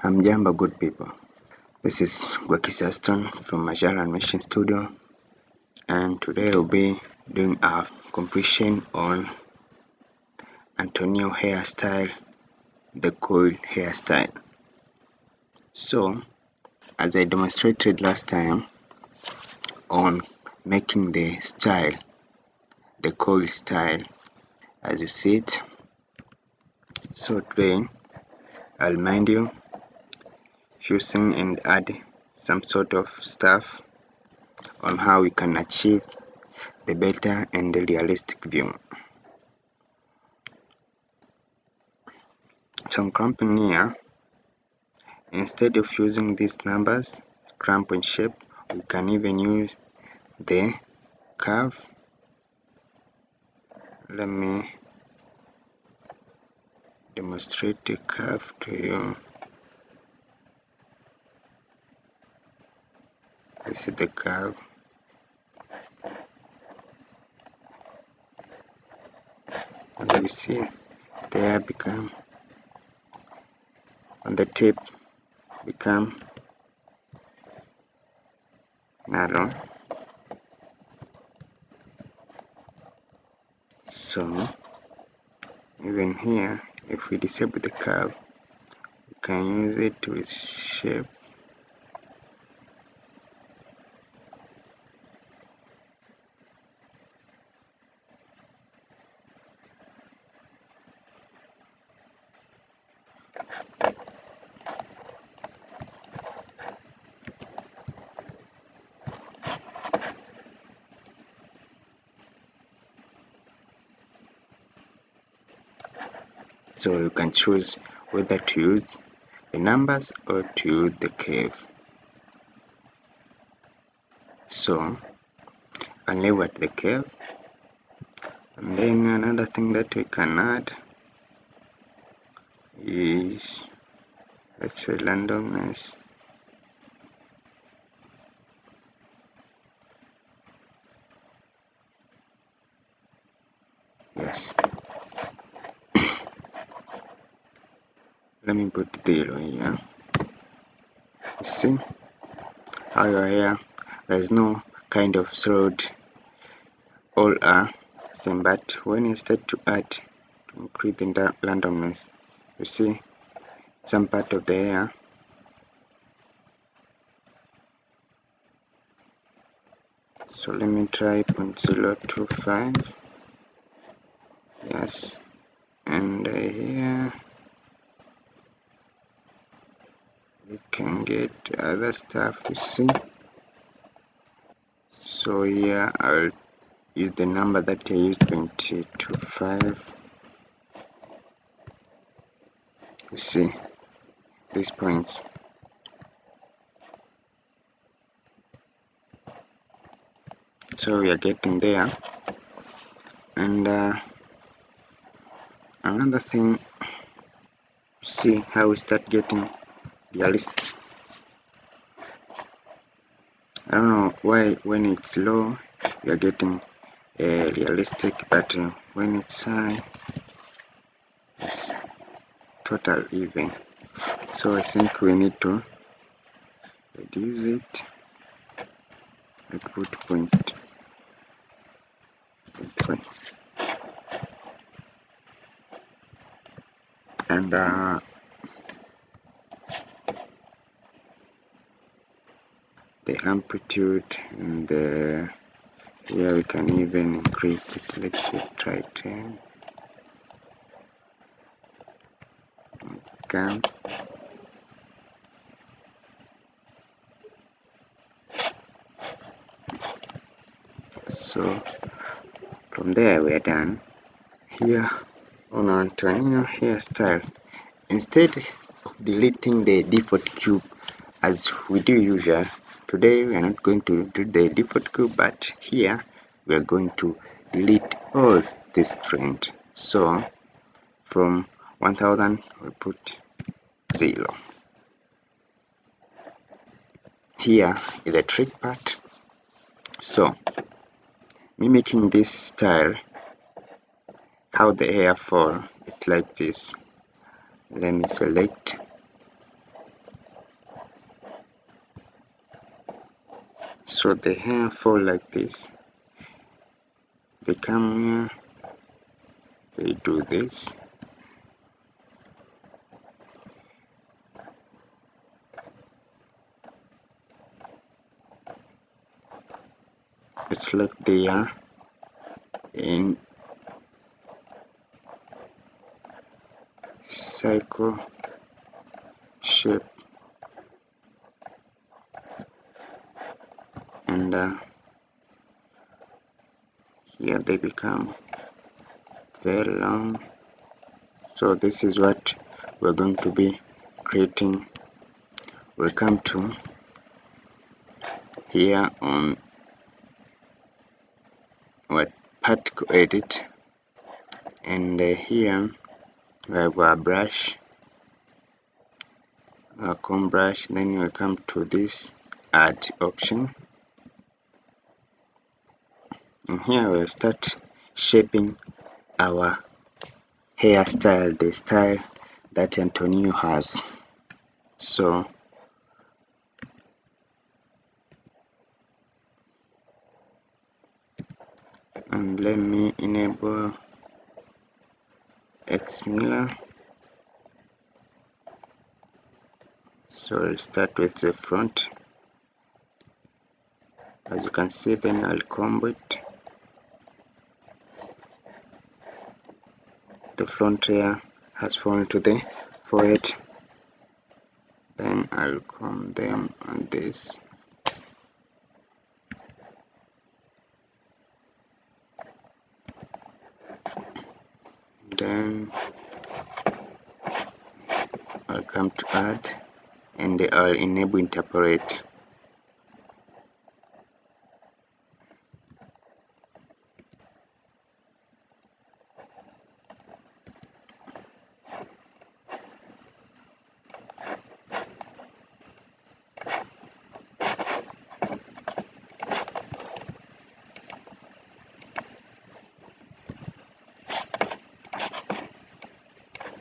Hamjambo, good people. This is Wakis Aston from Majhala Animation Studio, and today we'll be doing a completion on Antonio hairstyle, the coiled hairstyle. So, as I demonstrated last time on making the style, the coil style, as you see it. So today, I'll mind you using and add some sort of stuff on how we can achieve the better and the realistic view. So I'm clamping here. Instead of using these numbers, clamp and shape, we can even use the curve. Let me demonstrate the curve to you. This is the curve. As you see, there become on the tip become narrow. So even here, if we disable the curve, we can use it to shape. So you can choose whether to use the numbers or to use the curve. So I'll leave at the curve. And then another thing that we can add is, let's say, randomness. Yes. Let me put the yellow here. You see how you are here, there's no kind of thread, all are the same, but when you start to add, to increase the randomness, you see some part of the hair . So let me try 0.025. Yes, and here you can get other stuff, you see. So here I'll use the number that I used, 0.25. You see these points. So we are getting there. And another thing, see how we start getting realistic. I don't know why when it's low you are getting realistic, but when it's high it's total even. So I think we need to reduce it at good point. And the amplitude, and here we can even increase it. Let's try 10. Okay. So from there we are done. Here on Antonio hairstyle, instead of deleting the default cube as we do usual, today we are not going to do the default cube, but here we are going to delete all this trend. So from 1000 we put 0. Here is the trick part. So mimicking this style, how the hair fall, it's like this. Let me select So the hair fall like this. They come here, they do this, it's like they are in circle shape, and here they become very long. So this is what we're going to be creating. We'll come to here on what particle edit, and here we have our brush, our comb brush. Then we come to this add option, and here we'll start shaping our hairstyle, the style that Antonio has. So and let me enable XMirror. So I'll start with the front, as you can see, then I'll comb it. The front hair has fallen to the forehead, then I'll comb them on this, then I'll come to add and I'll enable interpolate.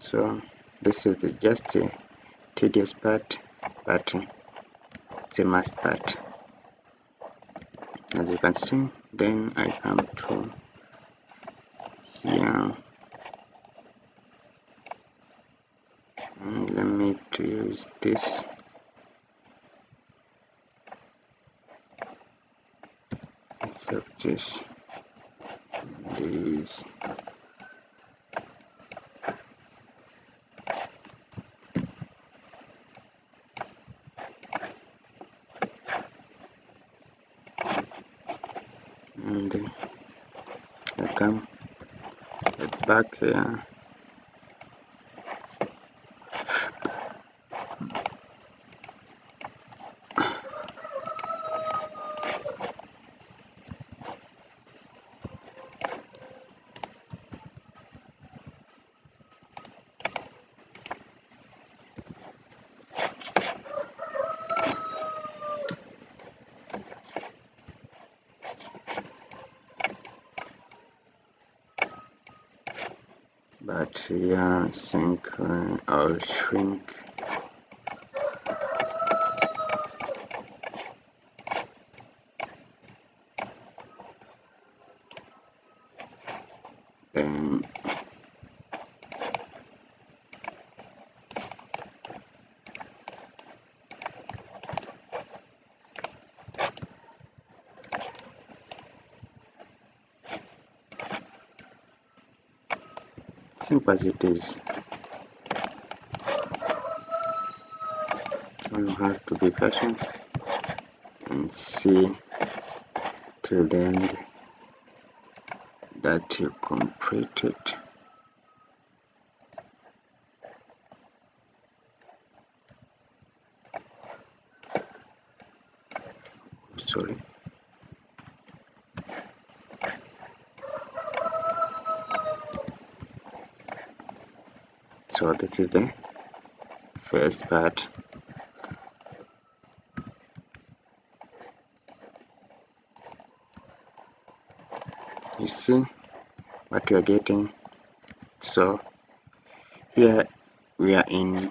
So this is just a tedious part, but it's a must part, as you can see. Then I come to here, and let me use this. Except this. Use and then I come back here, but yeah, I think I'll shrink. Then simple as it is. So you have to be patient and see till the end that you complete it. Sorry. So this is the first part. You see what you are getting. So here we are in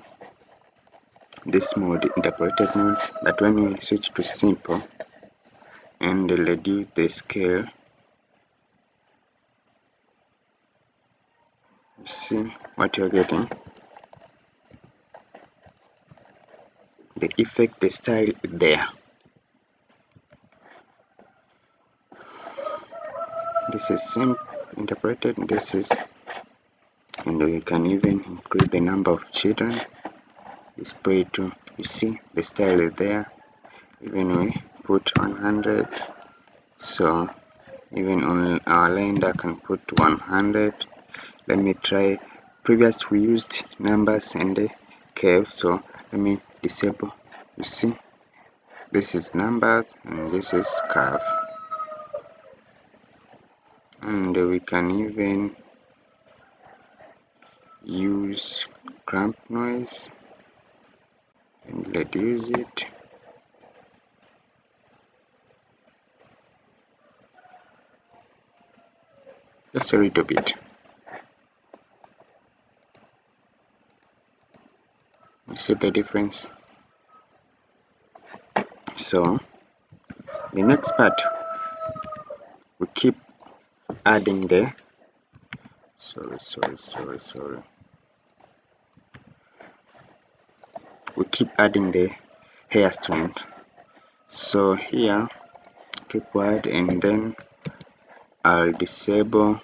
this mode, interpreted mode, but when we switch to simple, and reduce the scale. You see what you're getting, the effect, the style is there. This is simple interpreted, this is, and you can even increase the number of children display to. You see the style is there. Even we put 100, so even on our land I can put 100. Let me try. Previous we used numbers and the curve, so let me disable. You see this is numbers and this is curve, and we can even use cramp noise and reduce it. Just a little bit. You see the difference. So the next part we keep adding the we keep adding the hair strand. So here keep wide, and then I'll disable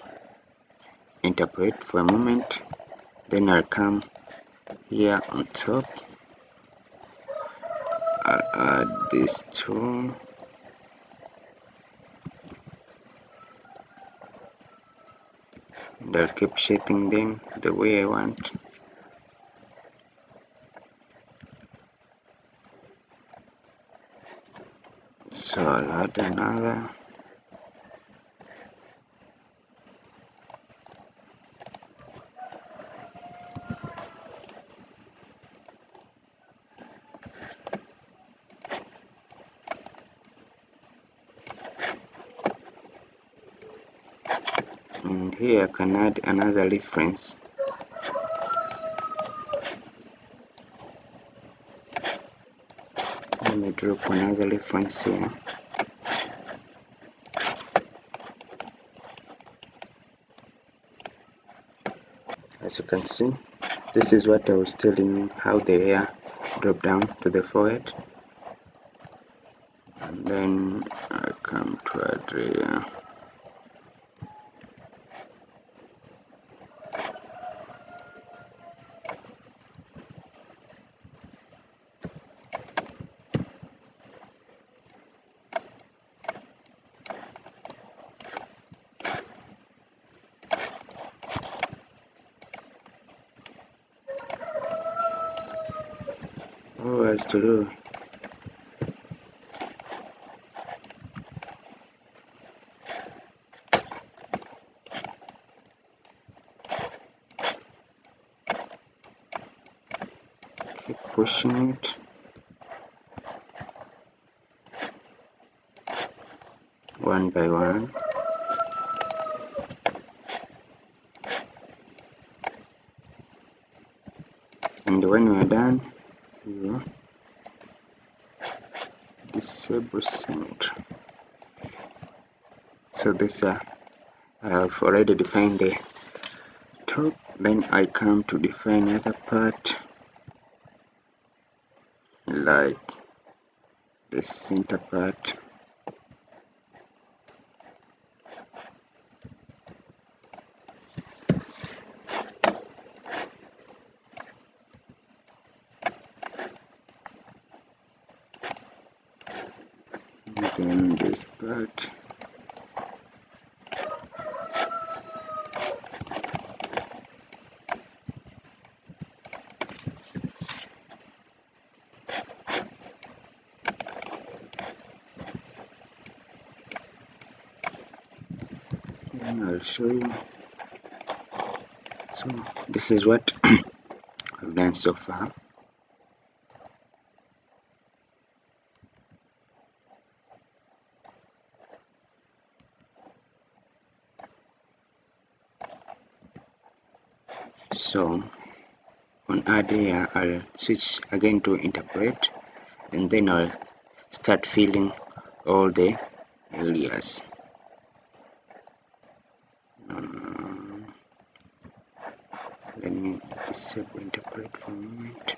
interpret for a moment, then I'll come here on top, I'll add these two, and I'll keep shaping them the way I want. So I'll add another, and here I can add another reference. Let me drop another reference here. As you can see, this is what I was telling you, how the hair drop down to the forehead, and then I come to add here. What else to do? Keep pushing it, one by one. And when we are done, you disable center. So this I have already defined the top, then I come to define another part like the center part. Then this part, then I'll show you. So this is what I've done so far. So on add here, I'll switch again to interpret, and then I'll start filling all the alias. Let me disable interpret for a moment.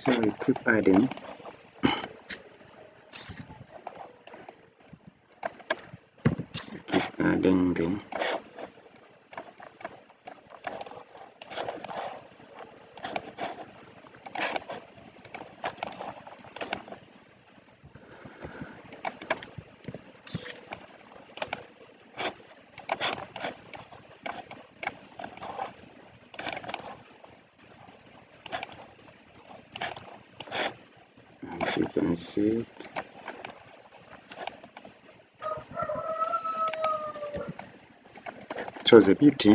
So we keep adding. Keep adding it. So the beauty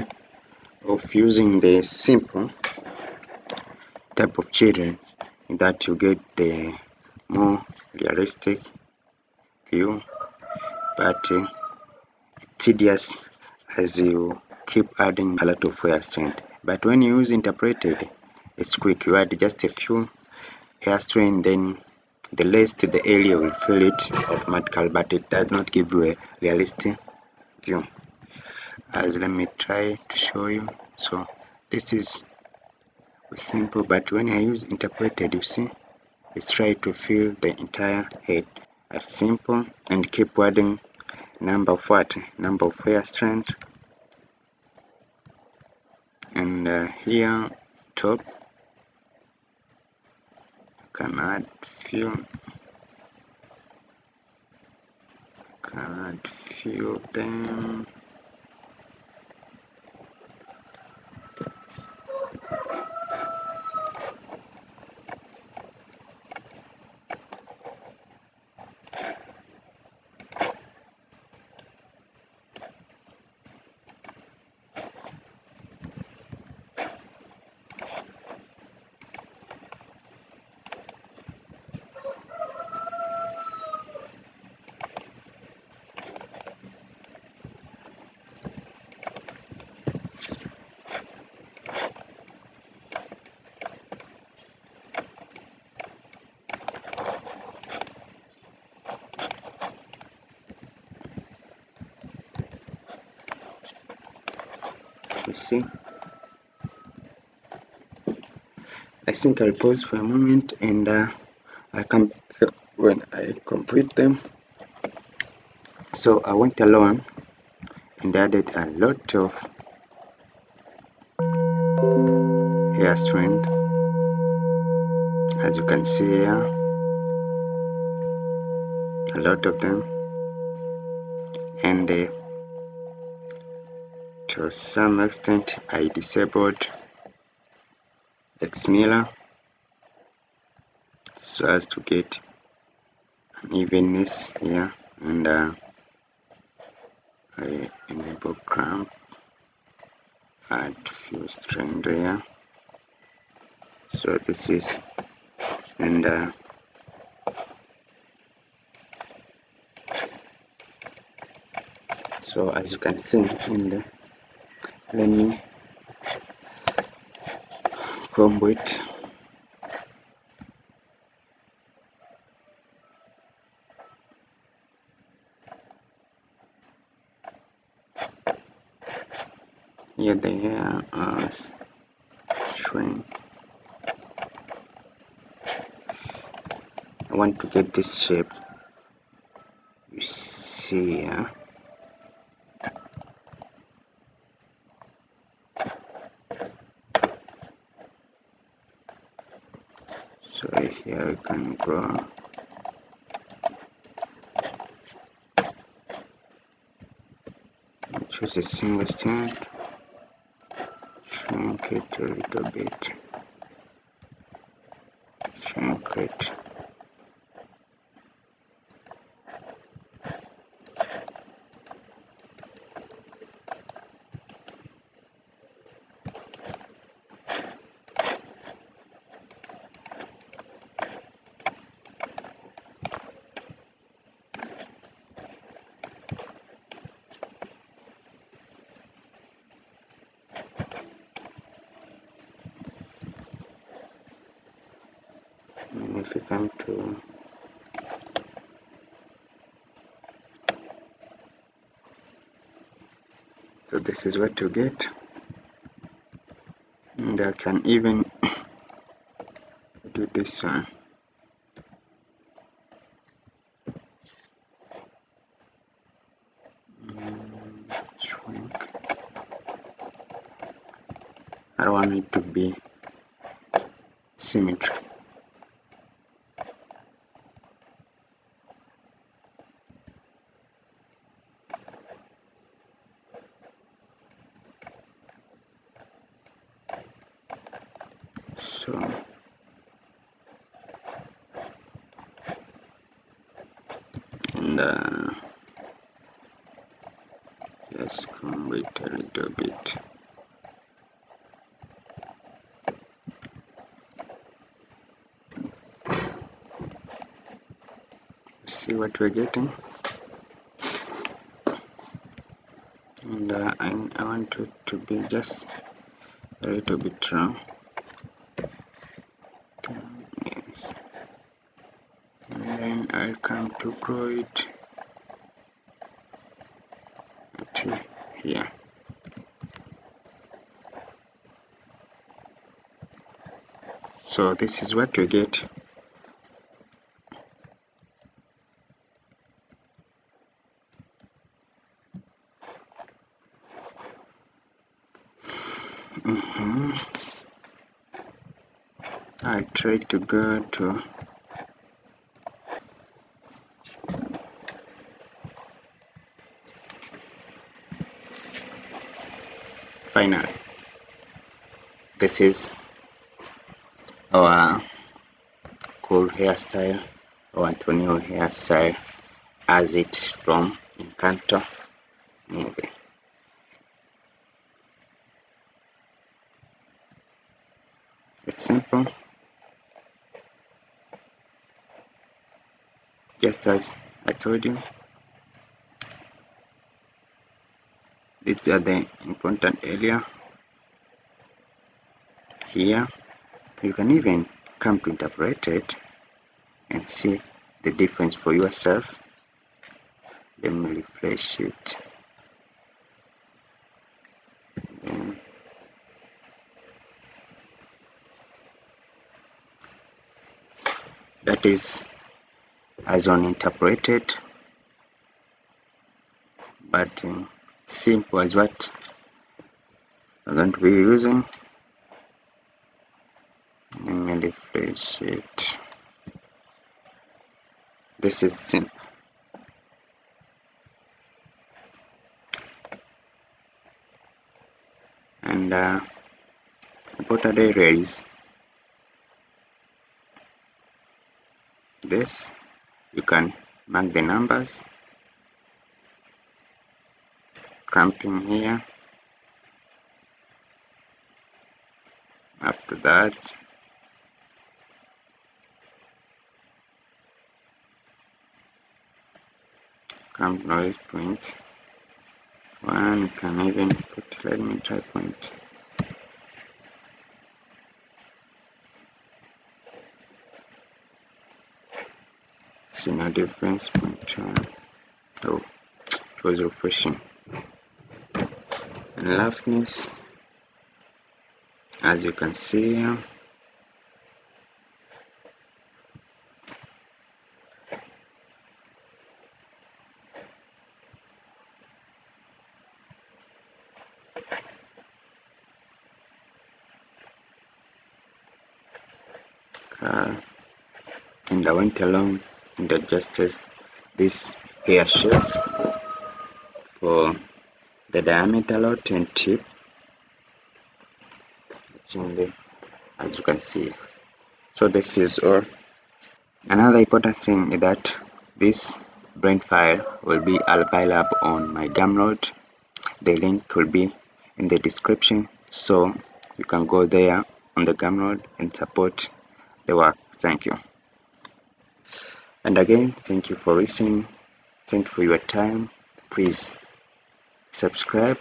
of using the simple type of children is that you get the more realistic view, but it's tedious as you keep adding a lot of hair strand. But when you use interpreted, it's quick. You add just a few hair strand, then the less the area will fill it automatically, but it does not give you a realistic view. As let me try to show you. So this is simple, but when I use interpreted, you see, it's try to fill the entire head. As simple, and keep adding number of what? Number of hair strand. And here top, can add few of them. See, I think I'll pause for a moment and I'll come when I complete them. So I went alone and added a lot of hair strand, as you can see here, a lot of them, and to some extent I disabled XMirror so as to get an evenness here, and I enable clamp, add few strand here. So this is, and so as you can see in the, let me combo it. Here they are showing. I want to get this shape. You see here. So here we can go. Choose a single stand, shrink it a little bit, shrink it, and if you come to so this is what you get, and I can even do this one. I don't want it to be symmetric. So and just comb it a little bit. See what we're getting, and I want it to be just a little bit round. I'll come to grow it to here. So this is what you get. I try to go to finally, this is our cool hairstyle, our Antonio hairstyle, as it's from Encanto movie. It's simple, just as I told you. These are the important area. Here you can even come to interpret it and see the difference for yourself. Let me refresh it. Then that is as uninterpreted, but simple as what I'm going to be using. Let me refresh it. This is simple. And important area is this. You can mark the numbers. Cramping here. After that, cramp noise point one. Can even put, let me try point. See no difference. Point one. Oh, it was refreshing. and roughness, as you can see. And I went along and adjusted this hair shape for the diameter lot and tip, as you can see. So this is all. Another important thing is that this blend file will be available on my Gumroad. The link will be in the description, so you can go there on the Gumroad and support the work. Thank you. And again, thank you for listening. Thank you for your time. Please subscribe,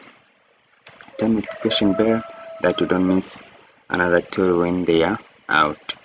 turn the notification bell that you don't miss another tool when they are out.